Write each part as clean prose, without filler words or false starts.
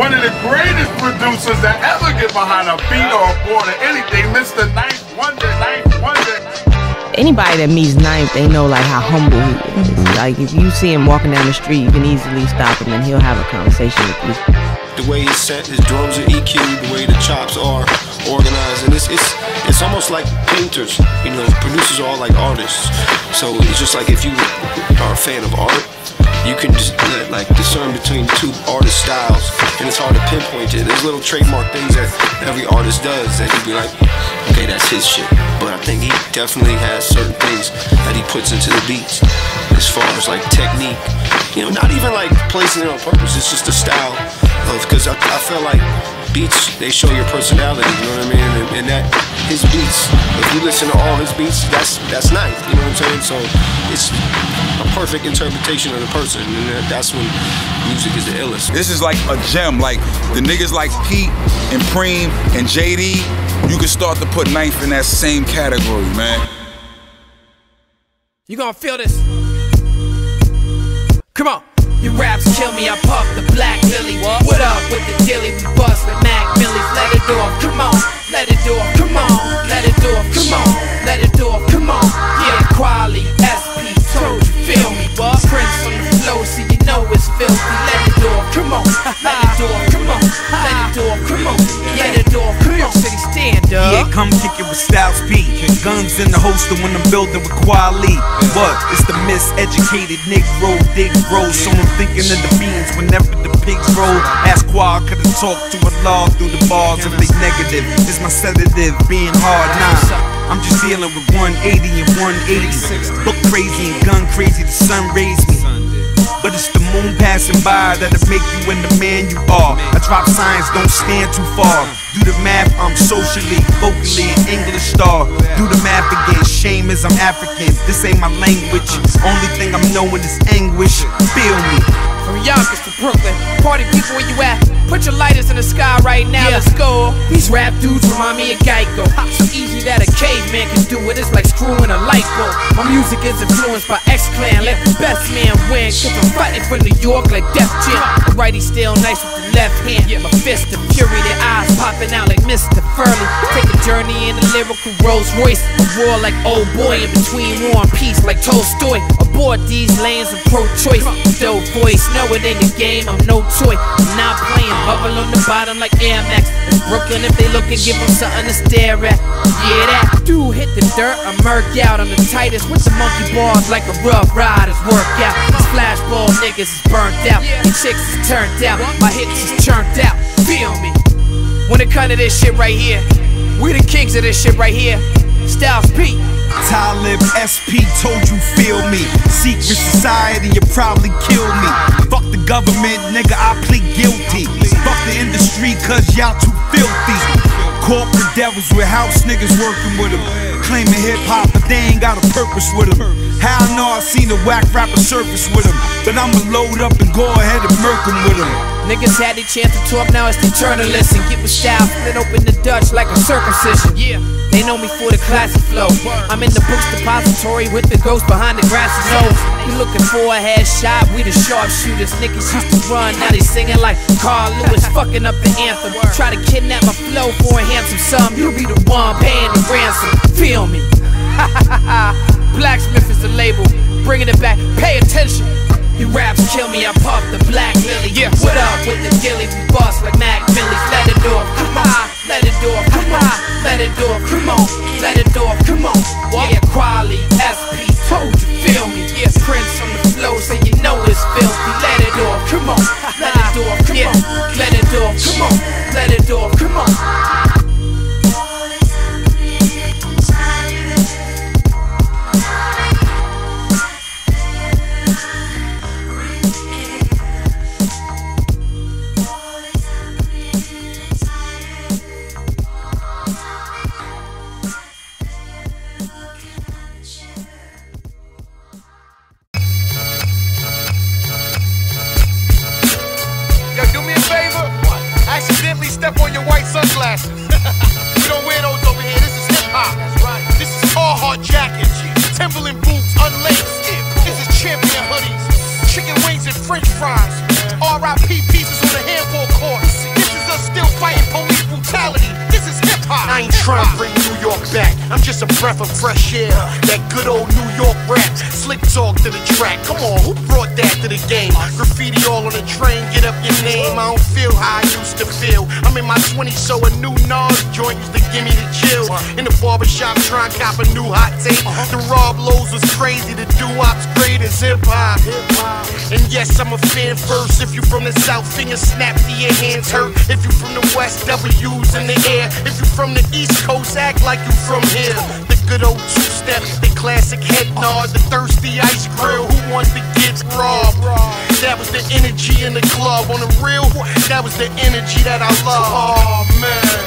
One of the greatest producers that ever get behind a beat or a board or anything, Mr. 9th Wonder, 9th Wonder. Anybody that meets 9th, they know like how humble he is. Like if you see him walking down the street, you can easily stop him and he'll have a conversation with you. The way he's set, his drums are EQ'd, the way the chops are organized, and it's almost like painters, you know, producers are all like artists. So it's just like if you are a fan of art, you can just like discern between two artist styles, and it's hard to pinpoint it. There's little trademark things that every artist does that you'd be like, okay, that's his shit. But I think he definitely has certain things that he puts into the beats as far as like technique, you know, not even like placing it on purpose, it's just a style of, because I feel like beats, they show your personality, you know what I mean? And that, his beats, if you listen to all his beats, that's nice, you know what I'm saying? So it's a perfect interpretation of the person, and that's when music is the illest. This is like a gem, like the niggas like Pete and Preem and JD, you can start to put 9th in that same category, man. You gonna feel this. Come on. Your raps kill me, I puff the Black Millie. What up with the dilly? We bust with Mac Millie's. Let it do off, come on. Let it do off, come on. Let it do off, come on. Let it do off, come on. Yeah, Kweli, SP, told you, feel me. Prince on the flow, so you know it's filthy. Let it do off, come on. Let it do off, come on. Let it do off, come on. Let it do off, come on. City stand up. Yeah, come kick it with Styles P. Guns in the holster when I'm building with Kweli. What? It's the miseducated Negro, dig roll. So I'm thinking of the beans whenever the pigs roll. Ask Kweli, could I talk to a law through the bars if they negative? It's my sedative, being hard now. I'm just dealing with 180 and 186. Book crazy and gun crazy, the sun raised me. But it's the moon passing by that'll make you and the man you are. I drop signs, don't stand too far. Do the math, I'm socially, vocally an English star. Do the math again, shame is I'm African. This ain't my language, only thing I'm knowing is anguish. Feel me. From Yonkers to Brooklyn, party people, where you at? Put your lighters in the sky right now, yeah. Let's go. These rap dudes remind me of Geico. So easy that a caveman can do it, it's like screwing a light bulb. My music is influenced by X Clan, let the best man win. Cause I'm fighting for New York like Def Jam. The righty's still nice with the left hand, yeah. My fist of fury, their eyes popping out like Mr. Furley. Take a journey in a lyrical Rolls Royce. A war like old boy in between war and peace like Tolstoy. Aboard these lanes of pro-choice. Dope voice, know it ain't a game, I'm no toy. I'm not playing. Bubble on the bottom like Amex. In Brooklyn, if they lookin', give them something to stare at. Yeah, that dude hit the dirt, I murk out. I'm the tightest with the monkey bars like a rough rider's workout. These flashball niggas is burnt out, the chicks is turned out, my hits is churned out. Feel me? When it comes to this shit right here, we the kings of this shit right here. Styles P. Talib SP, told you feel me. Secret society, you probably kill me. Fuck the government, nigga, I plead guilty. Fuck the industry, cause y'all too filthy. Corporate devils with house niggas working with them. Claiming hip-hop, but they ain't got a purpose with them. How I know I seen a whack rapper surface with them. But I'ma load up and go ahead and murk them with them. Niggas had the chance to talk, now it's the journalists. And get with style, split open the Dutch like a circumcision. Yeah, they know me for the classic flow. I'm in the books depository with the ghost behind the grassy nose. We looking for a headshot, we the sharpshooters. Niggas used to run, now they singing like Carl Lewis. Fucking up the anthem, try to kidnap my flow for a handsome sum. You be the one paying the ransom, feel me? Blacksmith is the label, bringing it back, pay attention. Your raps kill me, I puff the Black Millie. Yeah. What up with the dilly? We boss like Mac Millie's. Let it do off, come on. Let it do off, come on. Let it do off, come on. Let it do off, come on. Yeah, Kweli, SP, told you, feel me. Yeah, Prince on the flow, so you know it's filthy. Let it do off, come on. Let it do off, come on. Let it do off, come on. Let it do off, come on. French fries, RIP pieces on a handball court. trying to bring New York back. I'm just a breath of fresh air, that good old New York rap. Slick talk to the track, come on, who brought that to the game? Graffiti all on the train, get up your name. I don't feel how I used to feel. I'm in my 20s, so a new Nas joint used to give me the chills. In the barbershop, trying to cop a new hot tape. The Rob Lowe's was crazy, the doo-wop's great as hip-hop. And yes, I'm a fan first. If you from the South, fingers snap to your hands hurt. If you from the West, W's in the air. If you from the East Coast, act like you from here. The good old two-step, the classic head nod, the thirsty ice grill. Who wants to get robbed? That was the energy in the club. On the real, that was the energy that I love. Oh man,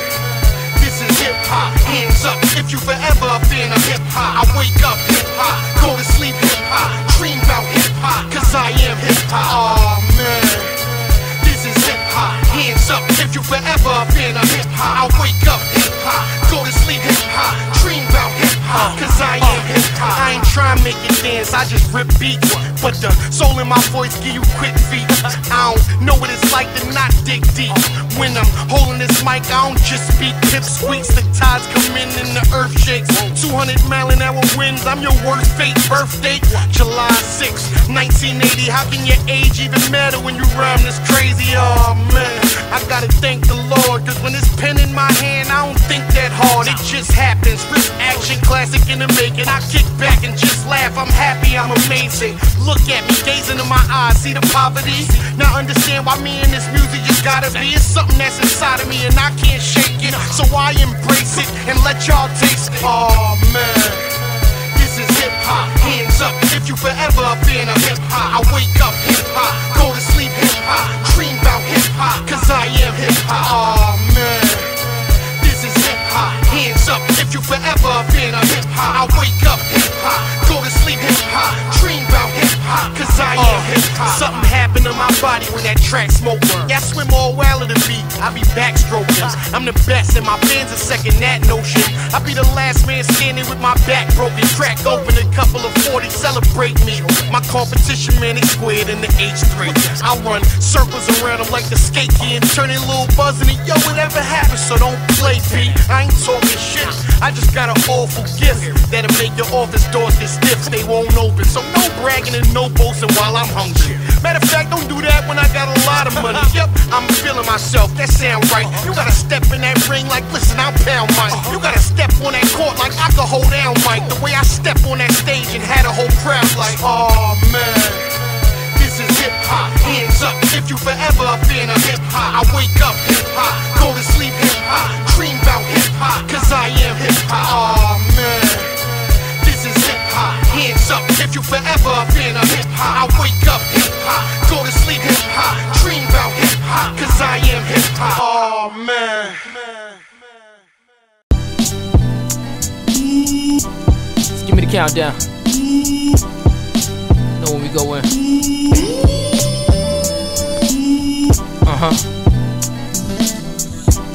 this is hip-hop. Hands up if you forever a fan of hip-hop. I wake up hip-hop, go to sleep hip-hop, dream about hip-hop, cause I am hip-hop. Oh man, hands up if you forever been a hip-hop. I wake up hip-hop, go to sleep hip-hop, dream about hip-hop, cause I am hip-hop. I ain't trying to make it dance, I just rip beats. But the soul in my voice give you quick feet. I don't know what it's like to not dig deep. When I'm holding this mic, I don't just speak pipsqueaks. The tides come in and the earth shakes. 200-mile-an-hour winds, I'm your worst fate. Birthday, July 6th, 1980. How can your age even matter when you rhyme this crazy? Oh man, I gotta thank the Lord, cause when it's pen in my hand, I don't think that hard. It just happens, rich action, classic in the making. I kick back and just laugh, I'm happy, I'm amazing. Look at me, gaze into my eyes, see the poverty. Now understand why me and this music just gotta be. It's something that's inside of me and I can't shake it, so I embrace it and let y'all taste it. Oh man, this is hip-hop. Hands up if you forever been a hip-hop. I wake up hip-hop, go to sleep hip-hop, dream about hip-hop, cause I am hip-hop. Oh man, this is hip-hop. Hands up if you forever been a hip-hop. I wake up hip-hop, go to sleep hip-hop, dream about hip-hop, cause I am hip-hop. Something happened to my body when that track smoke burned. Yeah, I swim all wild at the beat, I be backstroking. I'm the best and my fans are second that notion. I be the last man standing with my back broken. Crack open a couple of 40, celebrate me. My competition, man, they squared in the H3. I run circles around them like the skate key and turning little buzz into yo, whatever happens, so don't play B. I ain't talking shit, I just got an awful gift that'll make your office doors get stiff. They won't open, so no bragging and no boasting while I'm hungry. Matter of fact, don't do that when I got a lot of money. Yep, I'm feeling myself, that sound right. You gotta step in that ring like, listen, I'll pound mine. You gotta step on that court like I can hold down Mike. The way I step on that stage and had a whole crowd like, oh man, this is hip-hop. Hands up if you forever been a hip-hop. I wake up hip-hop, go to sleep hip-hop, dream about hip-hop, cause I am hip-hop. Oh man, this is hip-hop. Hands up if you forever been a hip-hop. I wake up hip-hop, go to sleep hip-hop, dream about hip-hop, cause I am hip-hop. Oh man, give me the countdown. Know when we go in.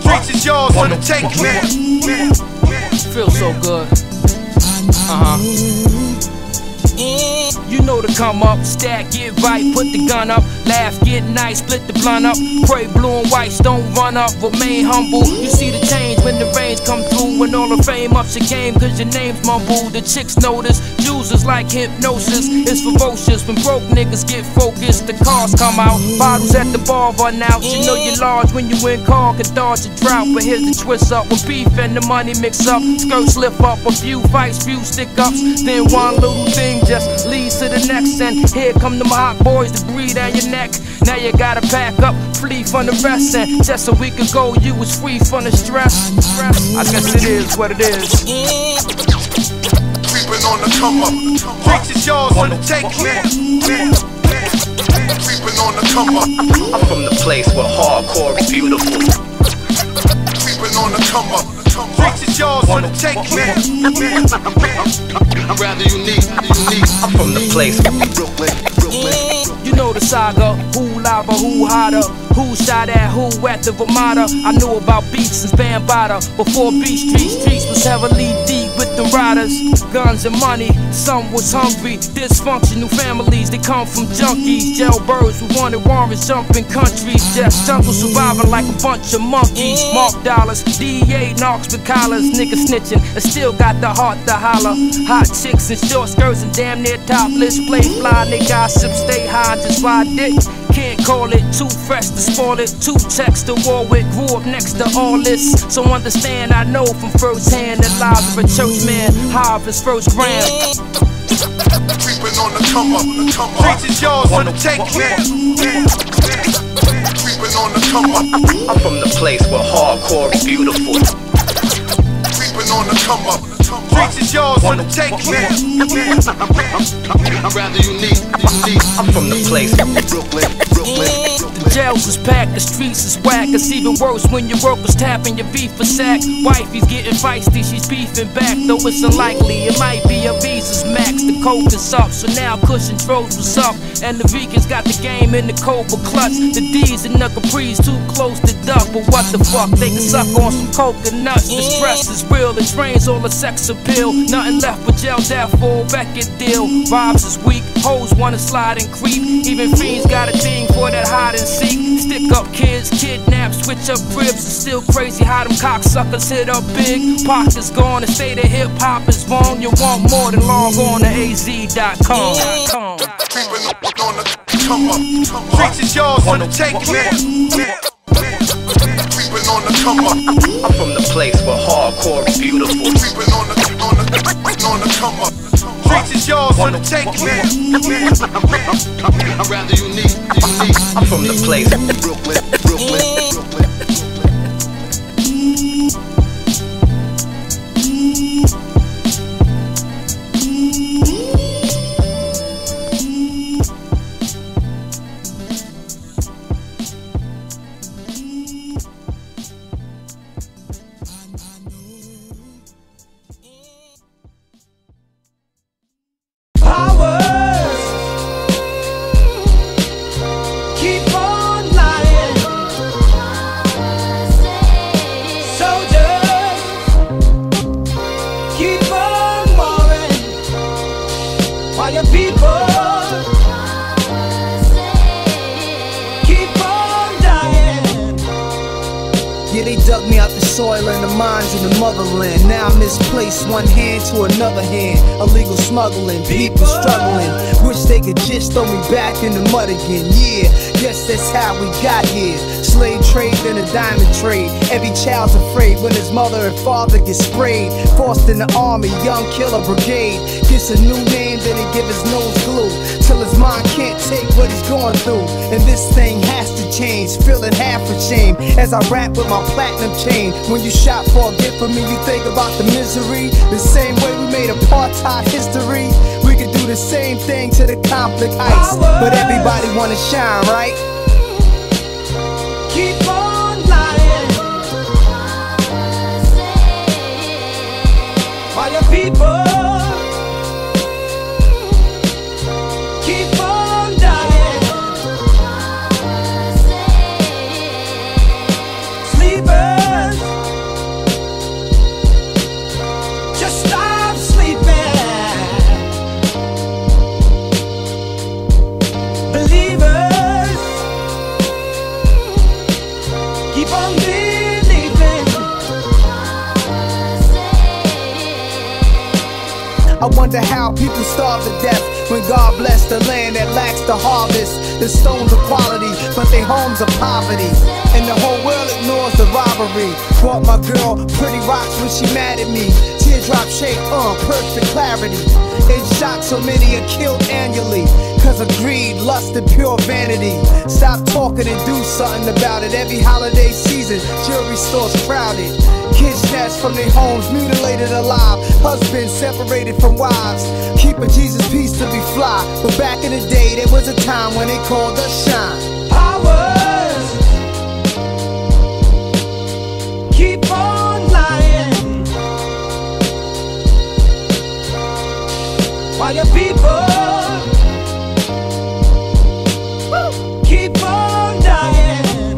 Drinks is yours for the taking, man. Feels so good. You know to come up, stack, get right, put the gun up, laugh, get nice, split the blunt up, pray blue and whites don't run up, remain humble. You see the change when the rains come through, when all the fame ups it came, cause your name's mumbled. The chicks notice, users like hypnosis, it's ferocious when broke niggas get focused. The cars come out, bottles at the bar run out. You know you're large when you win car, can dodge a drought. But here's the twist up, when beef and the money mix up, skirts slip up, a few fights, few stick ups, then one little thing just leads to the next, and here come them hot boys to breathe down your neck. Now you gotta pack up, flee from the rest, and just a week ago you was free from the stress. I guess it is what it is. Creeping on the come up, drinks is yours for the taking. Creeping on the come up, I'm from the place where hardcore is beautiful. Creeping on the come up, drinks is yours for the taking. I'm rather unique. I'm from the place, Brooklyn. You know the saga, who lava, who hotter, who shot at who at the Vermont. I knew about beats since Bambada, before Beach Street, streets was heavily deep with them riders, guns and money. Some was hungry, dysfunctional families. They come from junkies, jailbirds who wanted warrants, jumping countries. Just jungle surviving like a bunch of monkeys. Mark dollars, DEA knocks with collars. Niggas snitching and still got the heart to holler. Hot chicks in short skirts and damn near topless. Play fly, they gossip, stay high, just ride dick. Can't call it, too fresh to spoil it. Two texts to war with, grew up next to all this. So understand, I know from first hand the lives of a church man, high of his first gram. Creeping on the come up, preachers yours on the take it. Creeping on the come up. I'm from the place where hardcore is beautiful. Creeping on the come up. Preachers yours on the take it. I'm rather unique. I'm from the place Brooklyn. The jails is packed, the streets is whack. It's even worse when your workers tapping your beef for sack. Wifey's getting feisty, she's beefing back. Though it's unlikely, it might be a visa's max. The coke is up, so now cushion throws what's up. And the Ricans got the game in the Cobra clutch. The D's and the Capri's too close to duck. But what the fuck, they can suck on some coconuts. The stress is real, it drains all the sex appeal. Nothing left but jail death or a record deal. Vibes is weak, hoes wanna slide and creep. Even fiends got a thing for that high. And seek, stick up kids, kidnap, switch up cribs. It's still crazy how them cocksuckers hit up big. Pac is gone and say that hip hop is wrong. You want more than long on to AZ.com. Preachers yours on the take it. I'm from the place where hardcore is beautiful. Preachers yours on the take it. I'm rather unique. I'm from the place Brooklyn. Mother and father get sprayed, forced in the army, young killer brigade. Gets a new name, then he give his nose glue, till his mind can't take what he's going through. And this thing has to change, feeling half ashamed as I rap with my platinum chain. When you shop for a gift for me, you think about the misery. The same way we made apartheid history, we could do the same thing to the conflict ice. But everybody wanna shine, right? Wonder how people starve to death when God bless the land that lacks the harvest. The stones are quality, but their homes are poverty, and the whole world ignores the robbery. Brought my girl pretty rocks when she mad at me. Teardrop shape, perfect clarity. It shocked so many are killed annually, cause of greed, lust, and pure vanity. Stop talking and do something about it. Every holiday season, jewelry stores crowded. Kids snatched from their homes, mutilated alive. Husbands separated from wives. Keep a Jesus peace to be fly. But back in the day, there was a time when they called us shine. Powers, keep on. While your people keep on dying.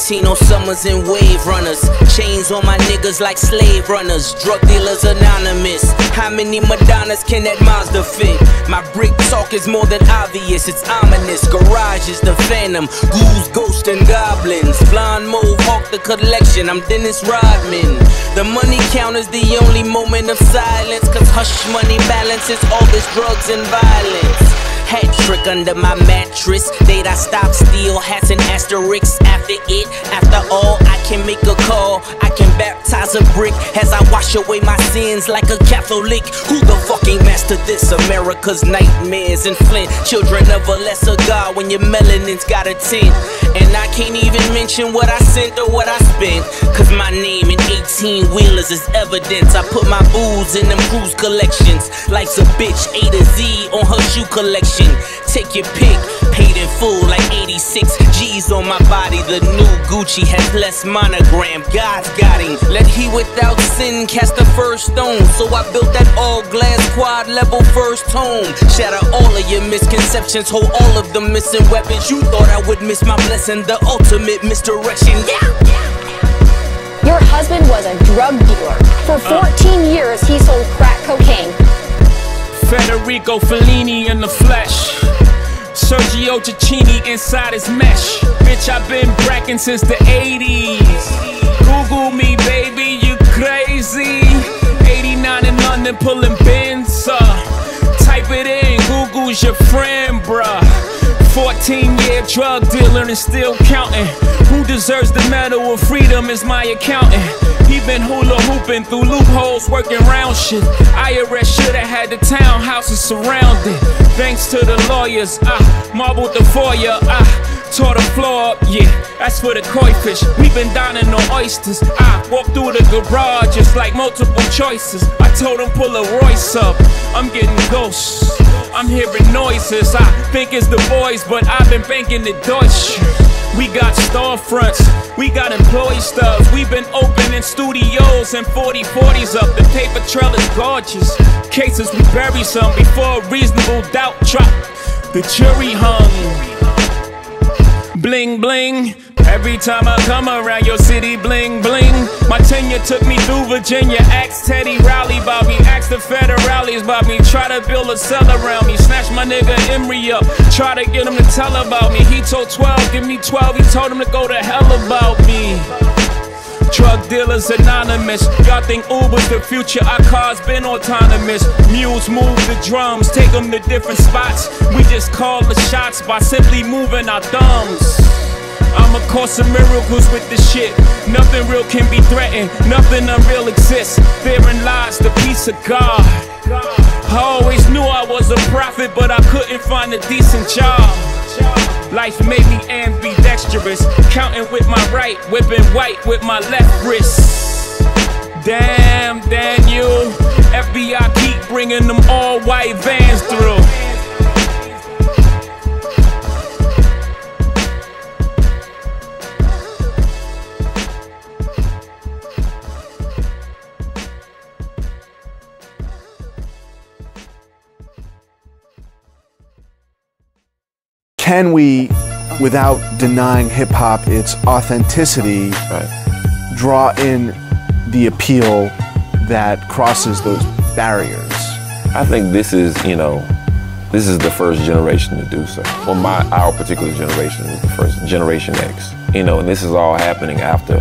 Tarantino summers and wave runners. Chains on my niggas like slave runners. Drug dealers anonymous. How many Madonnas can that Mazda fit? My brick talk is more than obvious, it's ominous. Garage is the phantom, ghouls, ghosts, and goblins. Blonde mohawk the collection, I'm Dennis Rodman. The money count is the only moment of silence, cause hush money balances all this drugs and violence. Hat trick under my mattress. Date I stop, steal hats and asterisks. After it, after all, I can make a call. I can baptize a brick as I wash away my sins like a Catholic. Who the fuck ain't mastered this? America's nightmares and Flint. Children of a lesser god when your melanin's got a tint. And I can't even mention what I sent or what I spent, cause my name in 18 wheelers is evidence. I put my booze in them cruise collections. Life's a bitch, A to Z on her shoe collection. Take your pick, paid in full like 86 G's on my body. The new Gucci has less monogram. God's got him. Let he without sin cast the first stone. So I built that all glass quad level first home. Shatter all of your misconceptions, hold all of the missing weapons. You thought I would miss my blessing, the ultimate misdirection. Yeah. Your husband was a drug dealer. For 14 years he sold crack cocaine. Federico Fellini in the flesh, Sergio Tacchini inside his mesh. Bitch, I've been brackin' since the 80s. Google me, baby, you crazy. 89 in London, pullin' bins up. Type it in, Google's your friend, bruh. 14-year drug dealer and still countin'. Who deserves the medal of freedom is my accountant. He been hula hooping through loopholes, working round shit. IRS shoulda had the townhouses surrounded. Thanks to the lawyers, I marbled the foyer, I tore the floor up, yeah, that's for the koi fish. We been dining on oysters, I walk through the garage, it's like multiple choices. I told him pull a Royce up, I'm getting ghosts. I'm hearing noises, I think it's the boys, but I've been banking the Deutsch. We got star fronts, we got employee stuff. We've been opening studios and 4040s up. The paper trail is gorgeous. Cases we bury some before reasonable doubt drop. The jury hung. Bling bling. Every time I come around your city, bling bling. My tenure took me through Virginia. Ask Teddy Riley about me, ask the Federales about me. Try to build a cell around me, snatch my nigga Emery up, try to get him to tell about me. He told 12, give me 12, he told him to go to hell about me. Drug dealers anonymous, y'all think Uber's the future, our cars been autonomous. Mules move the drums, take them to different spots. We just call the shots by simply moving our thumbs. I'm a course of miracles with this shit. Nothing real can be threatened, nothing unreal exists. Therein lies the peace of God. I always knew I was a prophet, but I couldn't find a decent job. Life made me ambidextrous, counting with my right, whipping white with my left wrist. Damn, Daniel, FBI keep bringing them all white vans through. Can we, without denying hip-hop its authenticity, right, draw in the appeal that crosses those barriers? I think this is, you know, this is the first generation to do so. Well, our particular generation is the first, Generation X. You know, and this is all happening after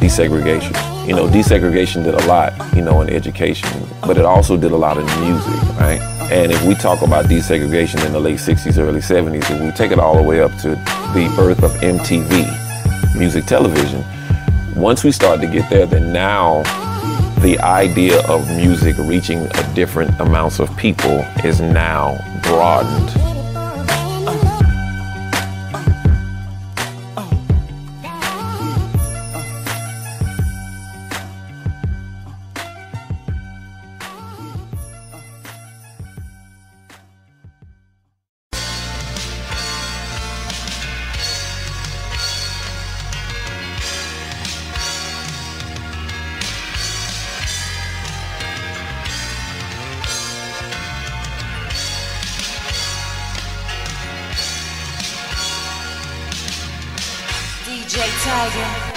desegregation. You know, desegregation did a lot, you know, in education, but it also did a lot in music, right? And if we talk about desegregation in the late 60s, early 70s, and we take it all the way up to the birth of MTV, music television, once we start to get there, then now the idea of music reaching a different amounts of people is now broadened. like Tiger.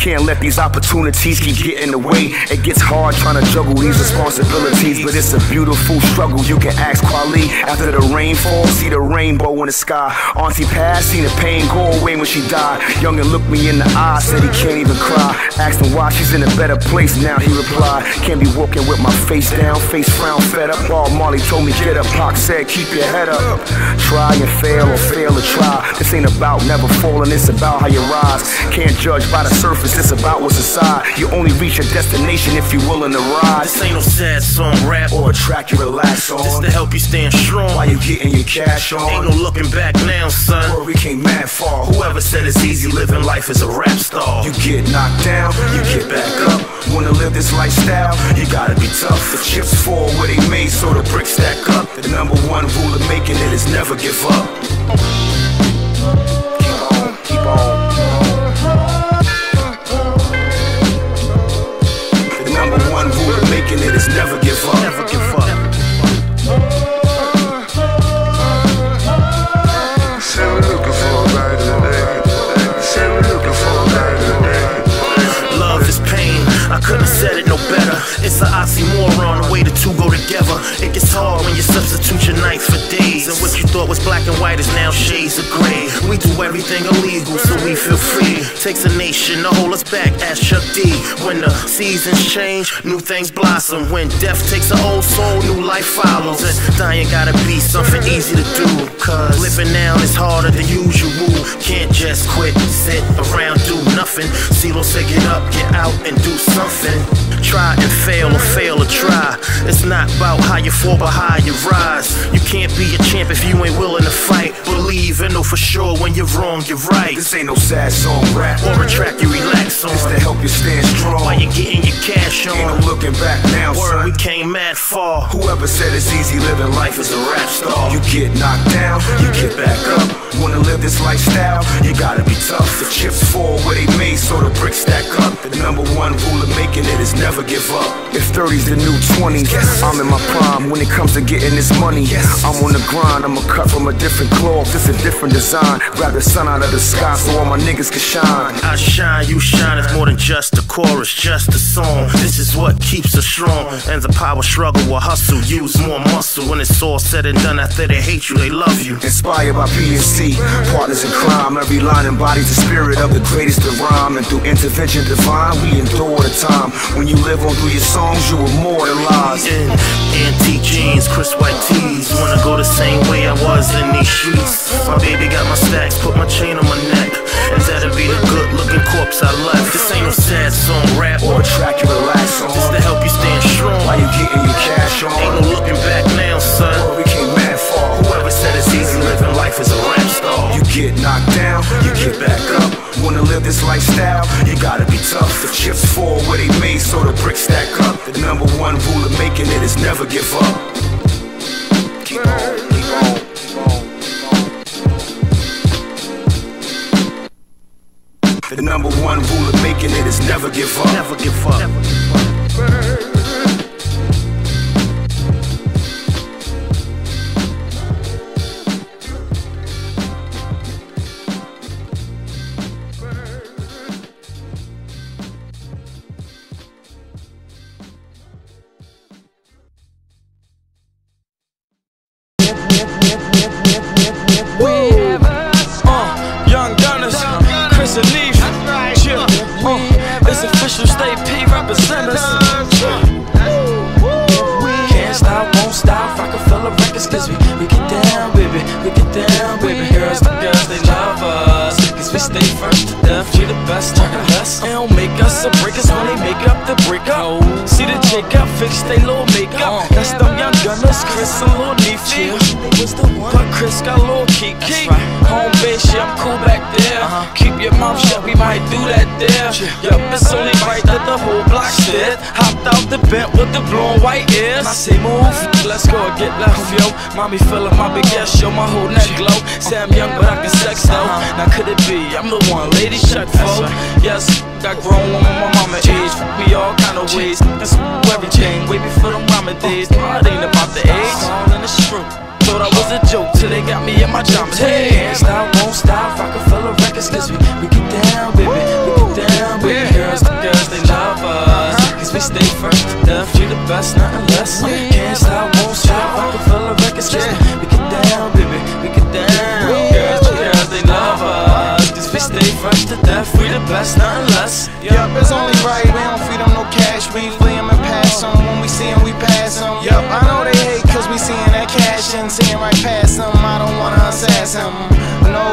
Can't let these opportunities keep getting away. It gets hard trying to juggle these responsibilities, but it's a beautiful struggle. You can ask Kweli. After the rainfall, see the rainbow in the sky. Auntie passed, seen the pain go away when she died. Youngin looked me in the eye, said he can't even cry. Asked him why, she's in a better place now, he replied. Can't be walking with my face down, face frown, fed up. Bob Marley Marley told me get up, Pac said keep your head up. Try and fail or fail to try. This ain't about never falling, it's about how you rise. Can't judge by the surface, it's about what's inside. You only reach your destination if you're willing to ride. This ain't no sad song, rap, or a track you relax on. This to help you stand strong while you're getting your cash on. Ain't no looking back now, son. Word, we came mad far. Whoever said it's easy living life as a rap star. You get knocked down, you get back up. Wanna live this lifestyle, you gotta be tough. The chips fall where they made, so the bricks stack up. The number one rule of making it is never give up. Keep on, keep on. The number one rule of making it is never give up. Never give up. Couldn't have said it no better. It's an oxymoron, the way the two go together. It gets hard when you substitute your nights for days, and what you thought was black and white is now shades of gray. We do everything illegal so we feel free. Takes a nation to hold us back, ask Chuck D. When the seasons change, new things blossom. When death takes an old soul, new life follows. And dying gotta be something easy to do, cause living now is harder than usual. Can't just quit, sit around, do nothing. C-Lo said get up, get out and do something. Try and fail or try. It's not about how you fall but how you rise. You can't be a champ if you ain't willing to fight. Believe and know for sure when you're wrong, you're right. This ain't no sad song rap or a track you relax on. It's to help you stand strong while you're getting your cash on. Ain't no looking back now, word, son. We came mad far. Whoever said it's easy living life is a rap star. You get knocked down, you get back up. Wanna live this lifestyle, you gotta be tough. The chips fall where they made, so the bricks stack up. The number one rule of making it is never give up. If 30's the new 20, yes. I'm in my prime when it comes to getting this money. Yes. I'm on the grind, I'ma cut from a different cloth. It's a different design. Grab the sun out of the sky so all my niggas can shine. I shine, you shine. It's more than just a chorus, just a song. This is what keeps us strong. And the power struggle or hustle, use more muscle. When it's all said and done, after they hate you, they love you. Inspired by B and C, partners in crime. Every line embodies the spirit of the greatest to rhyme. And through intervention divine, we endure the time. When you live on through your songs, you immortalize. In antique jeans, crisp white tees, wanna go the same way I was in these streets. My baby got my stacks, put my chain on my neck, and that'll be the good looking corpse I left. This ain't no sad song rap or a track you relax on. This to help you stand strong while you're getting your cash on. Ain't no looking back now, son. We came mad far. Whoever said it's easy living life is a rap star. You get knocked down, you get back up. Wanna live this lifestyle, you gotta be tough. The chips fall where they made, so the bricks stack up. The number one rule of making it is never give up. Keep on, keep on, keep on, keep on. The number one rule of making it is never give up. Never give up. Never give up. Mommy feelin' my big ass, show my whole neck glow. Say I'm young but I can sex though. Now could it be, I'm the one, lady shut for. Yes, I grown woman, my mama age. We all kind of ways, that's everything. Way before them ramen days, it ain't about the age. All in the street, thought I was a joke till they got me in my jammies. Hey, hands down, won't stop, I can feel the records. Cause we get down, baby, we get down, baby. Girls, the girls, they love us. Cause we stay first to death, we the best, nothing less. Can't stop, won't stop, I can feel the records. Cause we get down, baby, we get down. Girls, the girls, they love us. Cause we stay first to death, we the best, nothing less. Yup, it's only right, we don't feed them no cash. We flea them and pass them, when we see them we pass them. Yup, I know they hate cause we see passion, seeing right past him. I don't wanna unsass him. No,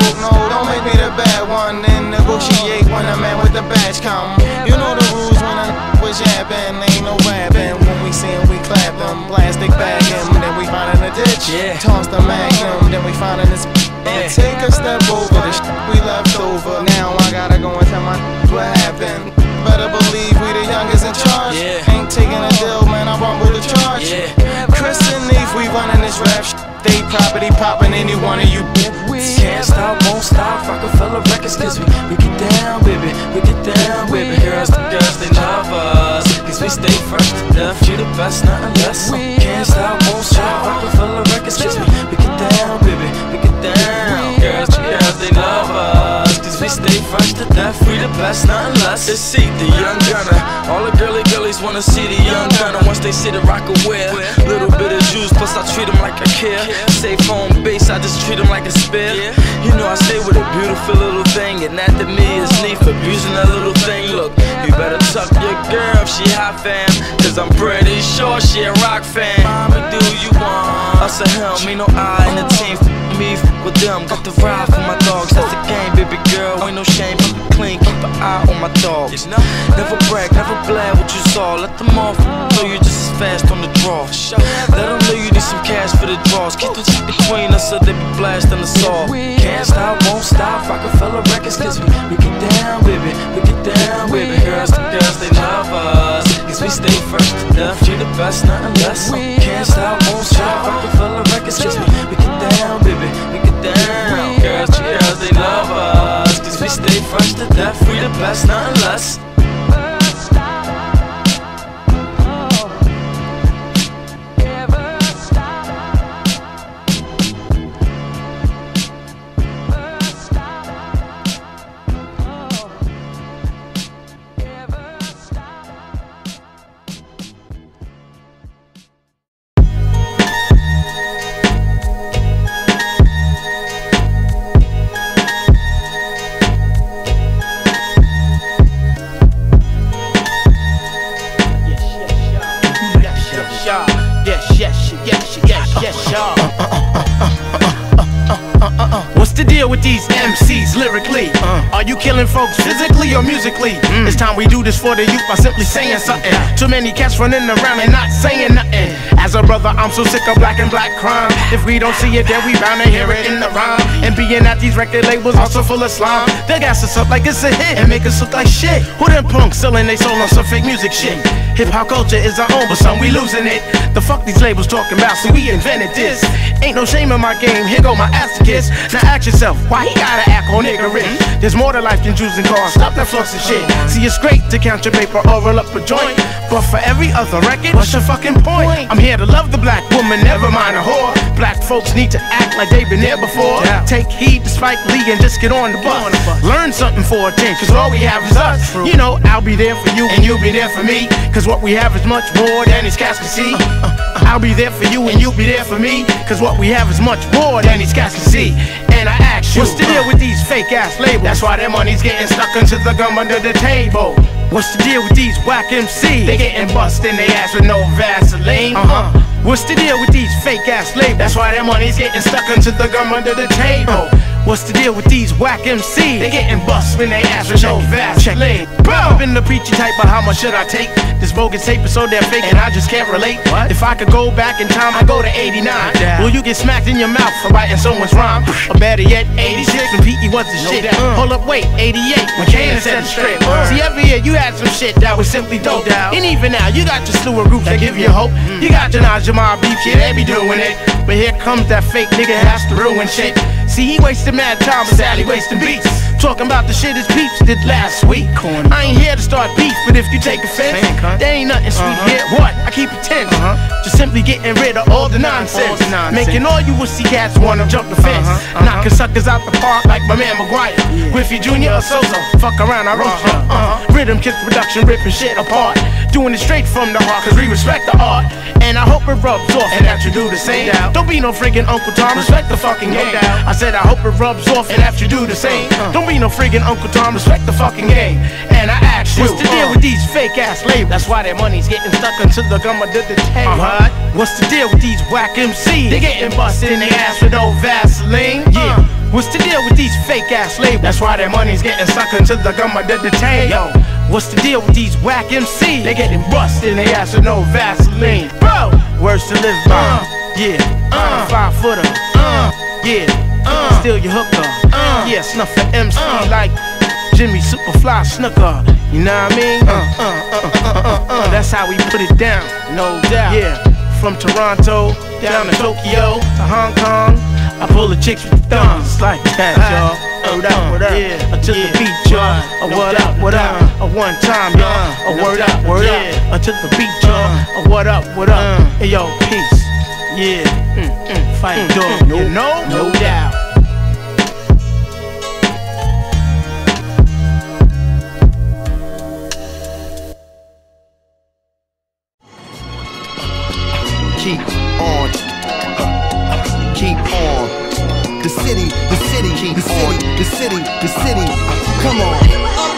don't make me the bad one. Then negotiate when the man with the badge come. You know the rules when I was yapping. Ain't no rapping. When we see him, we clap him. Plastic bag him, then we find in the ditch. Toss the magnum, then we find in this. And take a step over the shit we left over. Now I gotta go and tell my what happened. Better believe we the youngest in charge. Ain't taking a deal, man, I rumble the charge. Chris and Leaf, we running this rap shit. They property popping any one of you. Can't stop, won't stop, fuck a fella records, cause we get down with it, we get down with it. Girls, the girls, they love us, cause we stay first. Love you the best, nothing less. Can't stop, won't stop, fuck a fella records, cause we get down with it, we get down. Girls, the girls, they love us, cause we stay first to death. We the best, nothing less. It's C, the young gunner. All the girly girlies wanna see the young gunner. Once they see the rocker wear, little bit of juice, plus I treat them like I care. Safe home base, I just treat them like a spare. You know I stay with a beautiful little thing, and that to me is neat for abusing that little thing. Look, you better tuck your girl if she hot fam, cause I'm pretty sure she a rock fan. Mama, do you want us or him? Me, no I in the team, me with them. Got the ride for my dogs, that's the game, baby girl. Ain't no shame, keep it clean, keep an eye on my dogs. Never brag, never blab what you saw. Let them off, know you just as fast on the draw. Let them know you need some cash for the draws. Keep the shit between us so they be blasting us all. Can't stop, won't stop, Rockefeller records, cause we get down with it, we get down with it. Girls, the girls, they love us, cause we stay first to death. You the best, nothing less. Can't stop, won't stop, Rockefeller records, cause we get down with it, we get down. Girls, the girls, they love us, cause we stay first to death. We the best, nothing less. Lyrically, are you killing folks physically or musically? It's time we do this for the youth by simply saying something. Too many cats running around and not saying nothing. As a brother, I'm so sick of black and black crime. If we don't see it, then we bound to hear it in the rhyme. And being at these record labels also full of slime, they gas us up like it's a hit and make us look like shit. Who them punks selling they soul on some fake music shit? Hip-hop culture is our own, but some we losing it. The fuck these labels talking about, see we invented this. Ain't no shame in my game, here go my ass to kiss. Now ask yourself, why he gotta act on nigga rich? There's more to life than juicing cars, stop that flux and shit. See, it's great to count your paper or roll up a joint, but for every other record, what's your fucking point? I'm here to love the black woman, never mind a whore. Black folks need to act like they've been there before. Take heed to Spike Lee and just get on the bus. Learn something for a change, cause all we have is us. You know, I'll be there for you and you'll be there for me, cause what we have is much more than these cats can see. I'll be there for you and you'll be there for me, cause what we have is much more than these cats can see. And I ask you, what's the deal with these fake ass labels? That's why their money's getting stuck into the gum under the table. What's the deal with these whack MCs? They getting bust in their ass with no Vaseline. What's the deal with these fake ass labels? That's why their money's getting stuck into the gum under the table. What's the deal with these whack MCs? They getting bust when they ask for no Vaseline. I've been the preachy type, but how much should I take? This bogus tape is so damn fake and I just can't relate. If I could go back in time, I'd go to 89. Well, you get smacked in your mouth for writing someone's rhyme. Or better yet, 86 when P.E. was the shit. Hold up, wait, 88 when Kanan said the strip. See, every year you had some shit that was simply dope. And even now, you got your slew of groups that give you hope. You got your Najamah beef, yeah, they be doing it. But here comes that fake nigga has to ruin shit. See, he wasted mad time, but Sally wasting beats. Talking about the shit his peeps did last week. I ain't here to start beef, but if you take offense, there ain't nothing sweet here. What? I keep it tense. Just simply getting rid of all the nonsense. Making all you will see cats wanna jump the fence. Knocking suckers out the park like my man Maguire. Griffey Jr. or Sosa, fuck around, I roast ya. Rhythm Kids production ripping shit apart. Doing it straight from the heart, cause we respect the art. And I hope it rubs off and that you do the same. Don't be no friggin' Uncle Tom, respect the fucking game. I said I hope it rubs off and have you do the same. Don't be no friggin' Uncle Tom, respect the fucking game. And I asked you, what's the deal with these fake ass labels? That's why their money's getting stuck into the gum of the tape. What's the deal with these whack MCs? They getting busted in the ass with old Vaseline. What's the deal with these fake ass labels? That's why their money's getting stuck into the gum of the tape. What's the deal with these whack MCs? They getting busted in the ass with no Vaseline. Bro, words to live by. Five-footer. Steal your hooker. Snuff an MC like Jimmy Superfly Snooker. You know what I mean? That's how we put it down. No doubt. From Toronto down to Tokyo to Hong Kong, I pull the chicks with thumbs. It's like that, y'all. What up, until the beat, y'all. What up, a one time, y'all. Word up, until the beat, y'all. What up, hey, yo, peace. Fight dog, you know? No doubt. Keep on. The city, come on.